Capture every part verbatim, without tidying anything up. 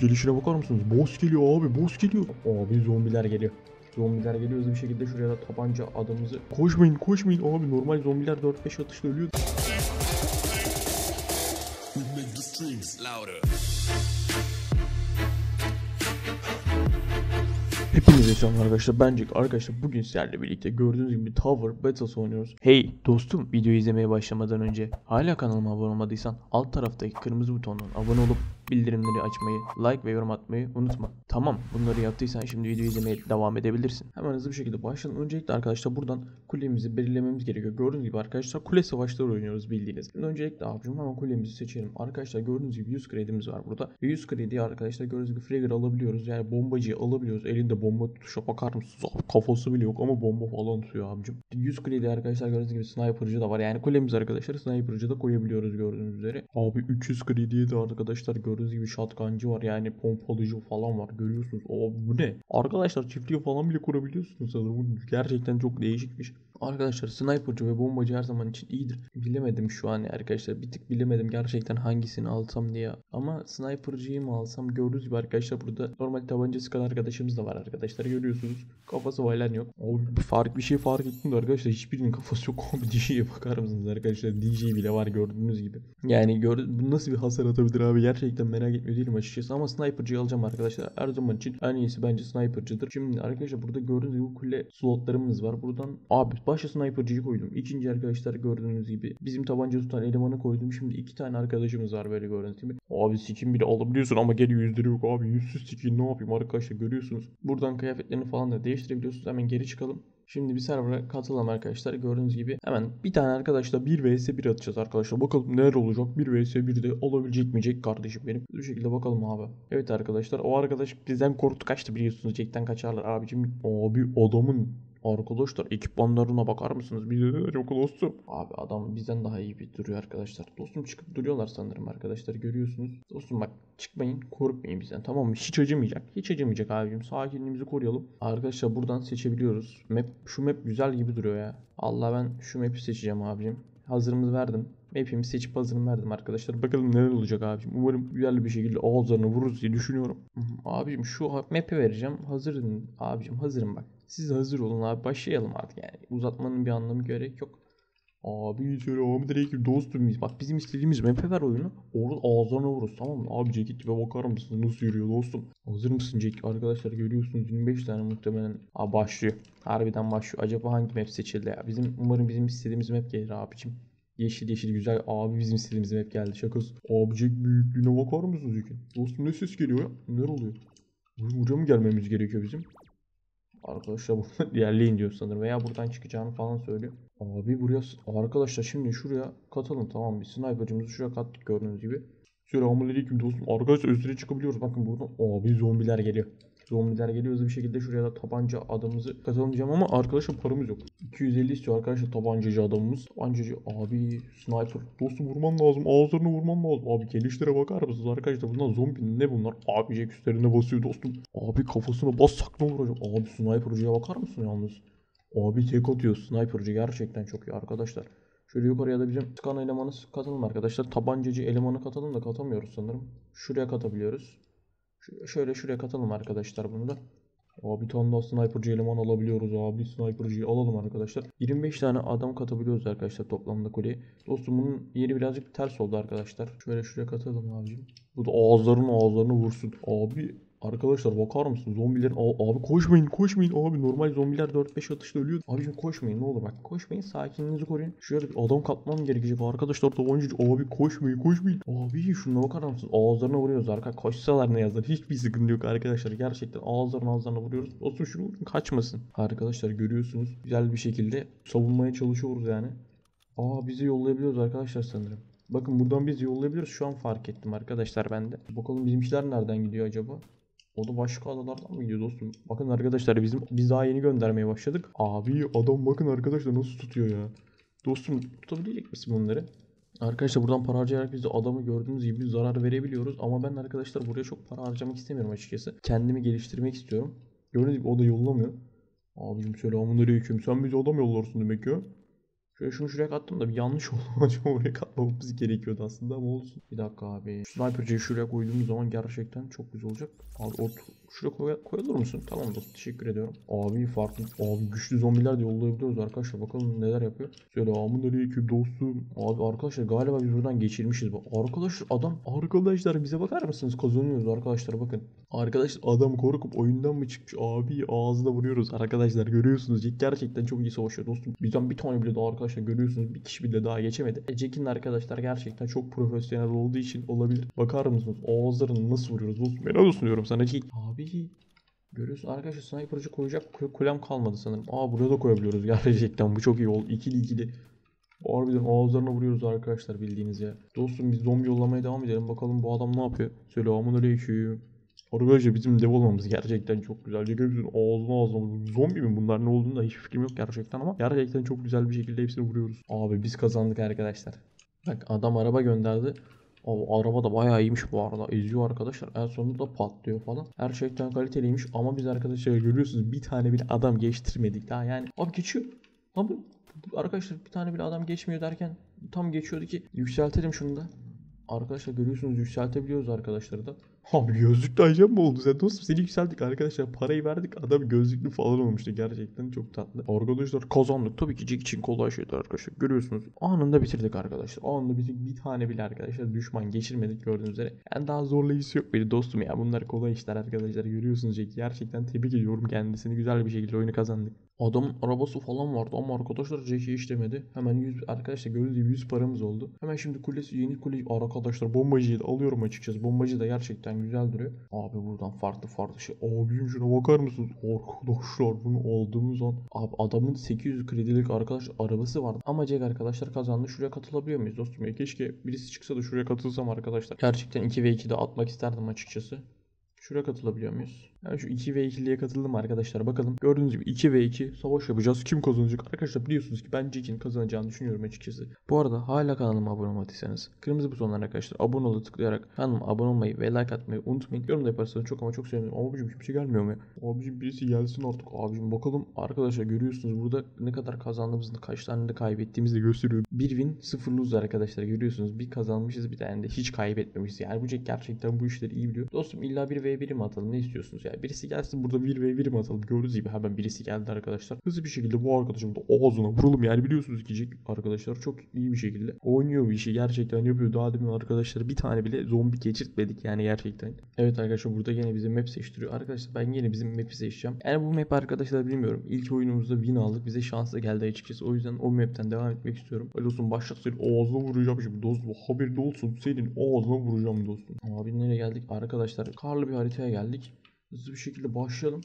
Gelişine bakar mısınız? Boss geliyor abi, boss geliyor. Abi zombiler geliyor. Zombiler geliyor hızlı bir şekilde, şuraya da tabanca adamımızı. Koşmayın, koşmayın abi, normal zombiler dört beş atışla ölüyor. Hepinize selam arkadaşlar, ben Jaack. Arkadaşlar bugün sizlerle birlikte gördüğünüz gibi Tower Battles oynuyoruz. Hey dostum, videoyu izlemeye başlamadan önce hala kanalıma abone olmadıysan alt taraftaki kırmızı butondan abone olup bildirimleri açmayı, like ve yorum atmayı unutma. Tamam, bunları yaptıysan şimdi videoyu izlemeye devam edebilirsin. Hemen hızlı bir şekilde başlayalım. Öncelikle arkadaşlar buradan kulemizi belirlememiz gerekiyor. Gördüğünüz gibi arkadaşlar kule savaşları oynuyoruz bildiğiniz. Şimdi öncelikle abicim hemen kulemizi seçelim. Arkadaşlar gördüğünüz gibi yüz kredimiz var burada. yüz krediyi arkadaşlar gördüğünüz gibi fragger alabiliyoruz. Yani bombacıyı alabiliyoruz. Elinde bomba tutuşa bakar mısınız? Abi, kafası bile yok ama bomba falan tutuyor abicim. yüz kredi arkadaşlar gördüğünüz gibi sniper'cı da var. Yani kulemiz arkadaşlar sniper'cı da koyabiliyoruz gördüğünüz üzere. Abi üç yüz krediye de arkadaşlar gördüğünüz Gördüğünüz gibi şatkancı var, yani pompalıcı falan var, görüyorsunuz. O bu ne? Arkadaşlar çiftliği falan bile kurabiliyorsunuz sanırım. Gerçekten çok değişikmiş. Arkadaşlar sniperci ve bombacı her zaman için iyidir. Bilemedim şu an arkadaşlar. Bir tık bilemedim gerçekten hangisini alsam diye. Ama sniperciyi mi alsam? Gördüğünüz gibi arkadaşlar burada normal tabanca sıkan arkadaşımız da var arkadaşlar. Görüyorsunuz. Kafası falan yok. Abi bir fark bir şey fark ettim de arkadaşlar hiçbirinin kafası yok. D J'ye bakar mısınız arkadaşlar? D J bile var gördüğünüz gibi. Yani bu nasıl bir hasar atabilir abi? Gerçekten merak etmiyor değilim açıkçası. Ama sniperciyi alacağım arkadaşlar. Her zaman için en iyisi bence snipercidir. Şimdi arkadaşlar burada gördüğünüz gibi kule slotlarımız var. Buradan abi başta sniperciyi koydum. İkinci arkadaşlar gördüğünüz gibi bizim tabanca tutan elemanı koydum. Şimdi iki tane arkadaşımız var böyle gördüğünüz gibi. Abi skin bile alabiliyorsun ama geri yüzleri yok abi. Yüzsüz skin ne yapayım arkadaşlar, görüyorsunuz. Buradan kıyafetlerini falan da değiştirebiliyorsunuz. Hemen geri çıkalım. Şimdi bir server'a katılalım arkadaşlar. Gördüğünüz gibi hemen bir tane arkadaşla bir vs bir atacağız arkadaşlar. Bakalım neler olacak. bir vs birde olabilecek mi Jack kardeşim benim? Bu şekilde bakalım abi. Evet arkadaşlar, o arkadaş bizden korktu kaçtı biliyorsunuz. Jack'ten kaçarlar abicim. Abi adamın arkadaşlar ekipmanlarına bakar mısınız? Bize çok dostum. Abi adam bizden daha iyi bir duruyor arkadaşlar. Dostum çıkıp duruyorlar sanırım arkadaşlar. Görüyorsunuz. Dostum bak, çıkmayın, korkmayın bizden, tamam mı? Hiç acımayacak. Hiç acımayacak abicim. Sakinliğimizi koruyalım. Arkadaşlar buradan seçebiliyoruz. Map, şu map güzel gibi duruyor ya. Allah, ben şu map'i seçeceğim abicim. Hazırımızı verdim. Hepimiz seçip hazırını verdim arkadaşlar. Bakalım neler olacak abicim. Umarım güzel bir şekilde ağızlarını vururuz diye düşünüyorum. Abicim şu map'i vereceğim. Hazırım abicim, hazırım bak. Siz hazır olun abi, başlayalım artık yani. Uzatmanın bir anlamı gerek yok. Abi selam aleyküm dostum, biz bak bizim istediğimiz map'e ver oyunu. Orada ağzına vururuz, tamam mı? Abi Jack gibi bakar mısın nasıl yürüyor dostum? Hazır mısın Jack? Arkadaşlar görüyorsunuz yirmi beş tane muhtemelen. Aa, başlıyor. Harbiden başlıyor. Acaba hangi map seçildi ya? Bizim umarım bizim istediğimiz map gelir abicim. Yeşil yeşil güzel. Abi bizim istediğimiz map geldi. Şakası. Abi Jack büyüklüğüne bakar mısınız Jack'in? Dostum ne ses geliyor ya? Neler oluyor? Buraya mı gelmemiz gerekiyor bizim? Arkadaşlar bunu diğerleyin diyor sanırım veya buradan çıkacağını falan söylüyor. Abi buraya arkadaşlar şimdi şuraya katalım, tamam, bir sniper'cımızı şuraya kattık gördüğünüz gibi. Selamünaleyküm dostum. Arkadaşlar üstüne çıkabiliyoruz. Bakın buradan abi zombiler geliyor. Zombiler geliyor hızlı bir şekilde, şuraya da tabanca adamımızı katalım diyeceğim ama arkadaşlar paramız yok. iki yüz elli istiyor arkadaşlar tabancacı adamımız. Tabancacı abi sniper. Dostum vurman lazım. Ağızlarına vurman lazım. Abi gelişlere bakar mısınız arkadaşlar? Bunlar zombi ne bunlar? Abi Jack üstlerine basıyor dostum. Abi kafasına bassak ne olacak? Abi snipercıya bakar mısın yalnız? Abi tek atıyor snipercı, gerçekten çok iyi arkadaşlar. Şöyle yukarıya da bizim scan elemanı katalım arkadaşlar. Tabancacı elemanı katalım da katamıyoruz sanırım. Şuraya katabiliyoruz. Şöyle şuraya katalım arkadaşlar bunu da. Abi bir tane daha sniperci eleman alabiliyoruz abi. Sniperciyi alalım arkadaşlar. yirmi beş tane adam katabiliyoruz arkadaşlar toplamda kuleye. Dostum bunun yeri birazcık ters oldu arkadaşlar. Şöyle şuraya katalım abicim. Bu da ağızlarını ağızlarını vursun. Abi arkadaşlar bakar mısın zombilerin? Abi koşmayın, koşmayın abi, normal zombiler dört beş atışla ölüyor. Abicim koşmayın ne olur bak, koşmayın, sakinliğinizi koruyun. Şöyle bir adam katmam gerekecek arkadaşlar tabanca. Abi koşmayın, koşmayın. Abi şuna bakar mısın? Ağızlarına vuruyoruz arkadaşlar. Koşsalar ne yazar? Hiçbir sıkıntı yok arkadaşlar. Gerçekten ağızlarına ağızlarına vuruyoruz. Olsun şunu kaçmasın. Arkadaşlar görüyorsunuz güzel bir şekilde savunmaya çalışıyoruz yani. Aa bizi yollayabiliyoruz arkadaşlar sanırım. Bakın buradan biz yollayabiliriz. Şu an fark ettim arkadaşlar ben de. Bakalım bizimkiler nereden gidiyor acaba? O da başka adalardan mı gidiyor dostum? Bakın arkadaşlar bizim biz daha yeni göndermeye başladık. Abi adam bakın arkadaşlar nasıl tutuyor ya. Dostum tutabilecek misin bunları? Arkadaşlar buradan para harcayarak biz de adamı gördüğünüz gibi zarar verebiliyoruz. Ama ben arkadaşlar buraya çok para harcamak istemiyorum açıkçası. Kendimi geliştirmek istiyorum. Gördüğünüz gibi o da yollamıyor. Abicim selamünaleyküm, sen bize adam yollarsın demek ya. Şöyle şunu şuraya kattım da bir yanlış oldu. Acaba oraya katmamız gerekiyordu aslında ama olsun. Bir dakika abi. Sniper'cıyı şuraya koyduğumuz zaman gerçekten çok güzel olacak. Abi ot şuraya koy koyulur musun? Tamam dostum, teşekkür ediyorum. Abi farklı. Abi güçlü zombiler de yollayabiliyoruz arkadaşlar. Bakalım neler yapıyor. Selamünaleyküm dostum. Abi arkadaşlar galiba biz buradan geçirmişiz. Bak arkadaşlar adam. Arkadaşlar bize bakar mısınız? Kazanıyoruz arkadaşlar bakın. Arkadaşlar adam korkup oyundan mı çıkmış? Abi ağzına vuruyoruz. Arkadaşlar görüyorsunuz. Jaack gerçekten çok iyi savaşıyor dostum. Bizden bir tane bile daha arkadaşlar. Arkadaşlar görüyorsunuz bir kişi bile daha geçemedi. Jack'in arkadaşlar gerçekten çok profesyonel olduğu için olabilir. Bakar mısınız? Ağızlarını nasıl vuruyoruz dostum? Ben olsun diyorum sana Jack. Abi görüyorsun arkadaşlar sniper'cı koyacak kulem kalmadı sanırım. Aa buraya da koyabiliyoruz gerçekten. Bu çok iyi oldu. İkili ikili. Harbiden ağızlarına vuruyoruz arkadaşlar bildiğiniz ya. Dostum biz zombi yollamaya devam edelim. Bakalım bu adam ne yapıyor? Selamünaleyküm. Arkadaşlar bizim dev olmamız gerçekten çok güzel. Görüyorsunuz ağzına ağzına zombi mi bunlar, ne olduğunu da hiç fikrim yok gerçekten ama gerçekten çok güzel bir şekilde hepsini vuruyoruz. Abi biz kazandık arkadaşlar. Bak adam araba gönderdi. Abi araba da bayağı iyiymiş bu arada. Eziyor arkadaşlar. En sonunda da patlıyor falan. Her şeyden kaliteliymiş ama biz arkadaşlar görüyorsunuz bir tane bile adam geçtirmedik daha yani. Abi geçiyor. Abi arkadaşlar bir tane bile adam geçmiyor derken tam geçiyordu ki. Yükseltelim şunu da. Arkadaşlar görüyorsunuz yükseltebiliyoruz arkadaşları da. Abi gözlüklü ajan mı oldu sen dostum? Seni yükselttik arkadaşlar, parayı verdik, adam gözlüklü falan olmuştu gerçekten çok tatlı. Arkadaşlar kazandık tabii ki Jack için kolay şeydi arkadaşlar görüyorsunuz. Anında bitirdik arkadaşlar, anında bitirdik, bir tane bile arkadaşlar düşman geçirmedik gördüğünüz üzere. Yani daha zorlayıcısı yok beni dostum ya, bunlar kolay işler arkadaşlar görüyorsunuz Jack. Gerçekten tebrik ediyorum kendisini, güzel bir şekilde oyunu kazandık. Adamın arabası falan vardı ama arkadaşlar Jack'i işlemedi. Hemen yüz arkadaşlar gördüğünüz gibi yüz paramız oldu. Hemen şimdi kulesi yeni kule arkadaşlar bombacıyı da alıyorum açıkçası, bombacı da gerçekten güzel duruyor. Abi buradan farklı farklı şey. Abim şuna bakar mısınız? Arkadaşlar bunu aldığımız an. Abi adamın sekiz yüz kredilik arkadaş arabası vardı. Ama Jack arkadaşlar kazandı. Şuraya katılabiliyor muyuz dostum? Ya keşke birisi çıksa da şuraya katılsam arkadaşlar. Gerçekten iki ve iki'de atmak isterdim açıkçası. Şuraya katılabiliyor muyuz? Yani şu iki ve iki'liye katıldım arkadaşlar. Bakalım gördüğünüz gibi iki ve iki savaş yapacağız. Kim kazanacak? Arkadaşlar biliyorsunuz ki ben Jack'in kazanacağını düşünüyorum açıkçası. Bu arada hala kanalıma abone olmadıysanız kırmızı butonlara arkadaşlar abone olu tıklayarak kanalıma abone olmayı ve like atmayı unutmayın. Yorum da yaparsanız çok ama çok sevinirim. Abicim hiçbir şey gelmiyor mu ya? Abicim birisi gelsin artık abicim. Bakalım arkadaşlar görüyorsunuz burada ne kadar kazandığımızı, kaç tane de kaybettiğimizi de gösteriyor. Bir win sıfır lose arkadaşlar görüyorsunuz. Bir kazanmışız bir tane de hiç kaybetmemişiz. Yani bu Jack gerçekten bu işleri iyi biliyor. Dostum illa bir ve bir mi atalım, ne istiyorsunuz ya? Birisi gelsin burada bir ve bir mi atalım? Gördüğünüz gibi hemen birisi geldi arkadaşlar. Hızlı bir şekilde bu arkadaşım da ağzına vuralım. Yani biliyorsunuz ki Jack arkadaşlar çok iyi bir şekilde oynuyor bu işi. Gerçekten yapıyor. Daha demin arkadaşlar bir tane bile zombi geçirtmedik yani gerçekten. Evet arkadaşlar burada yine bizim map seçtiriyor. Arkadaşlar ben yine bizim map'i seçeceğim. Yani bu map arkadaşlar bilmiyorum. İlk oyunumuzda win aldık. Bize şansla geldi açıkçası. O yüzden o map'ten devam etmek istiyorum. Hadi dostum başlat seni ağzına vuracağım şimdi dostum. Haberde olsun senin ağzına vuracağım dostum. Abi nereye geldik arkadaşlar? Karlı bir haritaya geldik. Hızlı bir şekilde başlayalım.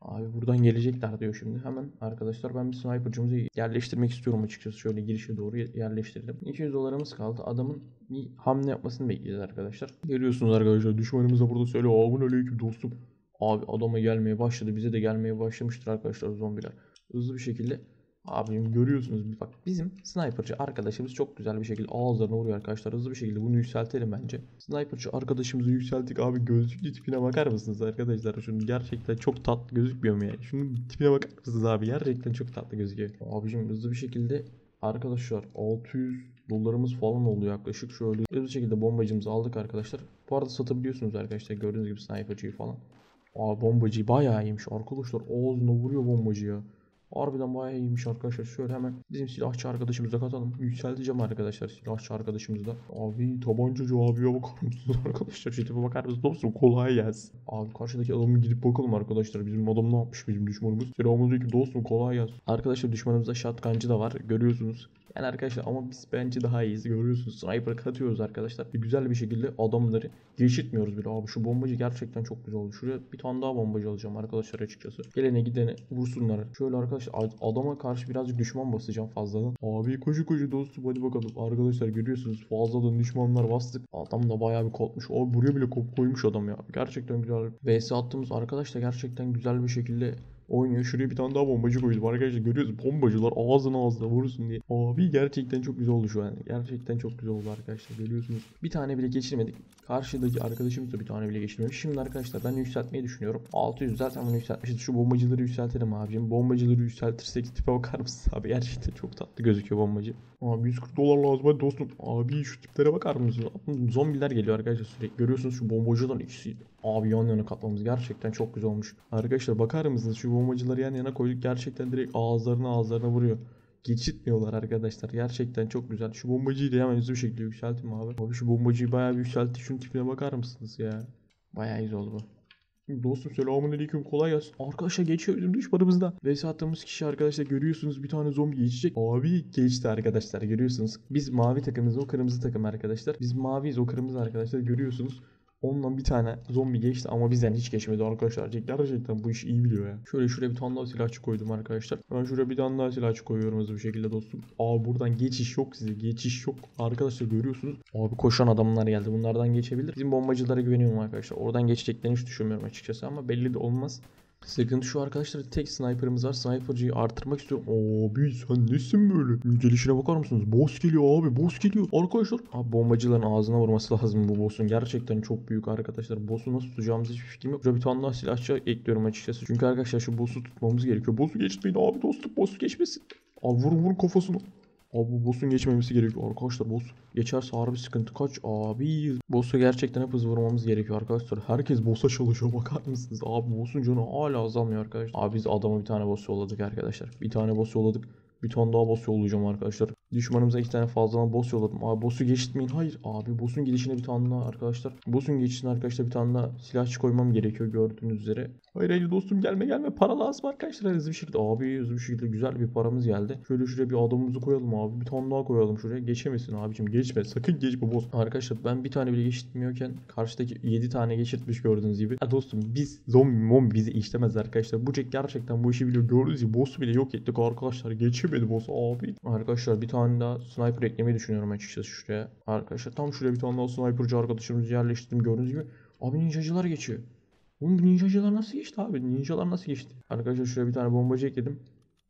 Abi buradan gelecekler diyor şimdi. Hemen arkadaşlar ben bir sniper'cımızı yerleştirmek istiyorum açıkçası. Şöyle girişe doğru yerleştirelim. iki yüz dolarımız kaldı. Adamın bir hamle yapmasını bekleyeceğiz arkadaşlar. Görüyorsunuz arkadaşlar düşmanımız da burada söyle. Aleyküm dostum. Abi adama gelmeye başladı. Bize de gelmeye başlamıştır arkadaşlar zombiler. Hızlı bir şekilde. Abim görüyorsunuz bak bizim sniper'cı arkadaşımız çok güzel bir şekilde ağızlarına vuruyor arkadaşlar. Hızlı bir şekilde bunu yükseltelim bence. Sniper'cı arkadaşımızı yükselttik abi, gözlüklü tipine bakar mısınız arkadaşlar? Şunu gerçekten çok tatlı gözükmüyor mu yani? Şunun tipine bakar mısınız abi? Gerçekten çok tatlı gözüküyor. Abicim hızlı bir şekilde arkadaşlar altı yüz dolarımız falan oldu yaklaşık. Şöyle hızlı şekilde bombacımızı aldık arkadaşlar. Bu arada satabiliyorsunuz arkadaşlar gördüğünüz gibi sniper'cıyı falan. Aa bombacıyı bayağı iyiymiş arkadaşlar, ağzına vuruyor bombacıya. Harbiden bayağı iyiymiş arkadaşlar. Şöyle hemen bizim silahçı arkadaşımıza katalım. Yükselteceğim arkadaşlar silahçı arkadaşımızı da. Abi tabancacı abiye bakar mısınız arkadaşlar? Şetife bakar mısınız dostum? Kolay gelsin. Abi karşıdaki adamı gidip bakalım arkadaşlar. Bizim adam ne yapmış bizim düşmanımız? Selamünaleyküm dostum, kolay gelsin. Arkadaşlar düşmanımızda şatkancı da var görüyorsunuz. Yani arkadaşlar ama biz bence daha iyiyiz görüyorsunuz. Sniper katıyoruz arkadaşlar. Bir güzel bir şekilde adamları geçirtmiyoruz bile. Abi şu bombacı gerçekten çok güzel oldu. Şuraya bir tane daha bombacı alacağım arkadaşlar açıkçası. Gelene gidene vursunlar. Şöyle arkadaşlar adama karşı birazcık düşman basacağım fazladan. Abi koşu koşu dostum hadi bakalım. Arkadaşlar görüyorsunuz fazladan düşmanlar bastık. Adam da bayağı bir kopmuş. Abi buraya bile kop koymuş adam ya. Gerçekten güzel. V S attığımız arkadaşlar gerçekten güzel bir şekilde oynuyor. Şuraya bir tane daha bombacı koydum arkadaşlar. Görüyoruz bombacılar ağzına ağzına vurursun diye. Abi gerçekten çok güzel oldu şu an. Gerçekten çok güzel oldu arkadaşlar. Görüyorsunuz. Bir tane bile geçirmedik. Karşıdaki arkadaşımız da bir tane bile geçirmemiş. Şimdi arkadaşlar ben yükseltmeyi düşünüyorum. altı yüz zaten bunu yükseltmişiz. Şu bombacıları yükseltelim abicim. Bombacıları yükseltirsek tipe bakar mısın abi? Gerçekten çok tatlı gözüküyor bombacı. Abi yüz kırk dolar lazım hadi dostum. Abi şu tiplere bakar mısın? Zombiler geliyor arkadaşlar sürekli. Görüyorsunuz şu bombacıların ikisi. Abi yan yana katlamamız gerçekten çok güzel olmuş. Arkadaşlar bakar mısınız? Şu bombacıları yan yana koyduk. Gerçekten direkt ağızlarına ağızlarına vuruyor. Geçitmiyorlar arkadaşlar. Gerçekten çok güzel. Şu bombacıyı da hemen hızlı bir şekilde yükselttim abi. Abi şu bombacıyı bayağı bir yükselttik. Şunun tipine bakar mısınız ya? Bayağı güzel oldu bu. Dostum selamünaleyküm, kolay gelsin. Arkadaşlar geçiyor düşmanımızda. Vs attığımız kişi arkadaşlar görüyorsunuz bir tane zombi geçecek. Abi geçti arkadaşlar görüyorsunuz. Biz mavi takımız, o kırmızı takım arkadaşlar. Biz maviyiz, o kırmızı arkadaşlar görüyorsunuz. Ondan bir tane zombi geçti ama bizden hiç geçmedi arkadaşlar. Gerçekten bu işi iyi biliyor ya. Şöyle şuraya bir tane daha silahçı koydum arkadaşlar. Ben şuraya bir tane daha silahçı koyuyorum hızlı bir şekilde dostum. Aa buradan geçiş yok size. Geçiş yok. Arkadaşlar görüyorsunuz. Abi koşan adamlar geldi. Bunlardan geçebilir. Bizim bombacılara güveniyorum arkadaşlar. Oradan geçeceklerini hiç düşünmüyorum açıkçası ama belli de olmaz. Sıkıntı şu arkadaşlar, tek sniper'ımız var. Sniper'cıyı artırmak istiyorum. Abi sen nesin böyle? Gelişine bakar mısınız? Boss geliyor abi, boss geliyor. Arkadaşlar abi bombacıların ağzına vurması lazım bu boss'un. Gerçekten çok büyük arkadaşlar. Boss'u nasıl tutacağımız hiçbir fikrim yok. Şöyle bir tane daha silahçı ekliyorum açıkçası. Çünkü arkadaşlar şu boss'u tutmamız gerekiyor. Boss'u geçmeyin abi dostum, boss'u geçmesin. Abi vurun vurun kafasını. Abi bu boss'un geçmemesi gerekiyor arkadaşlar. Boss geçerse harbi sıkıntı kaç abi. Boss'a gerçekten hep hız vurmamız gerekiyor arkadaşlar. Herkes boss'a çalışıyor bakar mısınız? Abi boss'un canı hala azalmıyor arkadaşlar. Abi biz adama bir tane boss yolladık arkadaşlar. Bir tane boss yolladık. Bir tane daha boss yollayacağım arkadaşlar. Düşmanımıza iki tane fazladan boss yolladım. Abi boss'u geçitmeyin. Hayır abi boss'un gidişine bir tane daha arkadaşlar. Boss'un geçişine arkadaşlar bir tane daha silahçı koymam gerekiyor gördüğünüz üzere. Hayır hayır dostum gelme gelme. Para lazım arkadaşlar hızlı bir şekilde. Abi hızlı bir şekilde güzel bir paramız geldi. Şöyle şuraya bir adamımızı koyalım abi. Bir tane daha koyalım şuraya. Geçemesin abicim, geçme. Sakın geçme boss. Arkadaşlar ben bir tane bile geçitmiyorken karşıdaki yedi tane geçirtmiş gördüğünüz gibi. Ha dostum biz zombi mombi bizi işlemez arkadaşlar. Bu Jaack gerçekten bu işi biliyor. Gördüğünüz gibi boss'u bile yok ettik arkadaşlar. Geçip boss abi. Arkadaşlar bir tane daha sniper eklemeyi düşünüyorum açıkçası şuraya. Arkadaşlar tam şuraya bir tane daha sniperci arkadaşımızı yerleştirdim gördüğünüz gibi. Abi ninjacılar geçiyor. Oğlum ninjacılar nasıl geçti abi? Ninjalar nasıl geçti? Arkadaşlar şuraya bir tane bombacı ekledim.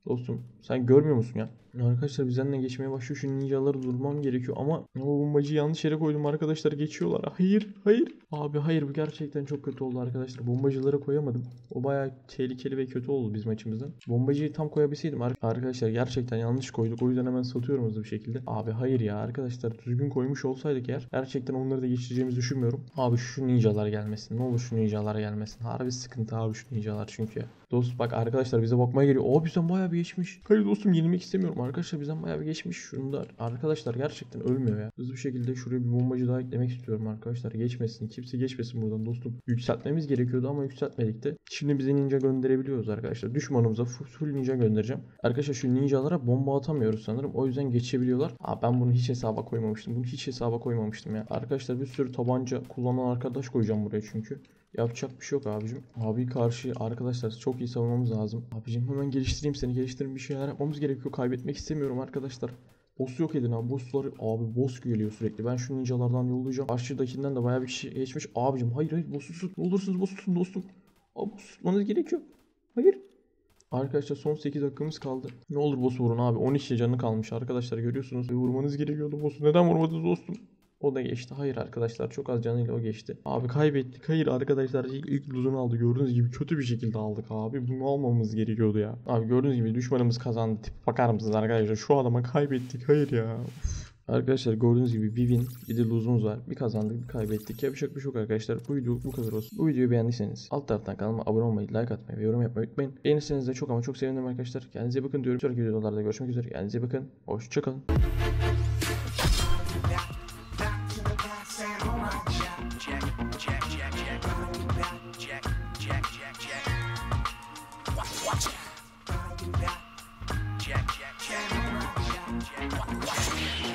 Dostum sen görmüyor musun ya? Arkadaşlar bizden de geçmeye başlıyor. Şu ninjaları durmam gerekiyor ama o bombacıyı yanlış yere koydum arkadaşlar. Geçiyorlar. Hayır hayır. Abi hayır bu gerçekten çok kötü oldu arkadaşlar. Bombacılara koyamadım. O bayağı tehlikeli ve kötü oldu bizim açımızdan. Bombacıyı tam koyabilseydim arkadaşlar gerçekten yanlış koyduk. O yüzden hemen satıyorum hızlı bir şekilde. Abi hayır ya arkadaşlar düzgün koymuş olsaydık eğer gerçekten onları da geçireceğimizi düşünmüyorum. Abi şu ninjalar gelmesin. Ne olur şu ninjalar gelmesin. Harbi sıkıntı abi şu ninjalar çünkü. Dost bak arkadaşlar bize bakmaya geliyor. Abi sen bayağı bir geçmiş. Hayır dostum yenilmek istemiyorum. Arkadaşlar bizden bayağı bir geçmiş. Şunlar arkadaşlar gerçekten ölmüyor ya. Hızlı bir şekilde şuraya bir bombacı daha eklemek istiyorum arkadaşlar. Geçmesin. Kimse geçmesin buradan dostum. Yükseltmemiz gerekiyordu ama yükseltmedik de. Şimdi bize ninja gönderebiliyoruz arkadaşlar. Düşmanımıza full ninja göndereceğim. Arkadaşlar şu ninjalara bomba atamıyoruz sanırım. O yüzden geçebiliyorlar. Aa ben bunu hiç hesaba koymamıştım. Bunu hiç hesaba koymamıştım ya. Arkadaşlar bir sürü tabanca kullanan arkadaş koyacağım buraya çünkü. Yapacak bir şey yok abicim. Abi karşı arkadaşlar çok iyi savunmamız lazım. Abicim hemen geliştireyim seni. Geliştireyim bir şeyler yapmamız gerekiyor. Kaybetmek istemiyorum arkadaşlar. Boss yok edin abi. Bossları abi boss geliyor sürekli. Ben şu ninjalardan yollayacağım. Karşıdakinden de bayağı bir kişi geçmiş. Abicim hayır hayır boss'u tut. Ne olursunuz boss'u tutun dostum. Abi boss'u tutmanız gerekiyor. Hayır. Arkadaşlar son sekiz dakikamız kaldı. Ne olur boss'u vurun abi. on iki canı kalmış arkadaşlar görüyorsunuz. Vurmanız gerekiyordu boss'u. Neden vurmadınız dostum? O da geçti. Hayır arkadaşlar çok az canıyla o geçti. Abi kaybettik. Hayır arkadaşlar ilk, ilk losunu aldı. Gördüğünüz gibi kötü bir şekilde aldık abi. Bunu almamız gerekiyordu ya. Abi gördüğünüz gibi düşmanımız kazandı. Tip bakar mısınız arkadaşlar? Şu adama kaybettik. Hayır ya. Uf. Arkadaşlar gördüğünüz gibi bir win bir de lose'umuz var. Bir kazandık bir kaybettik. Yapacak bir şey yok arkadaşlar. Bu video bu kadar olsun. Bu videoyu beğendiyseniz alt taraftan kanalıma abone olmayı, like atmayı ve yorum yapmayı unutmayın. Beğenirseniz de çok ama çok sevindim arkadaşlar. Kendinize bakın diyorum. Sonraki videolarda görüşmek üzere. Kendinize bakın. Hoşçakalın. Jaack, Jaack, Jaack.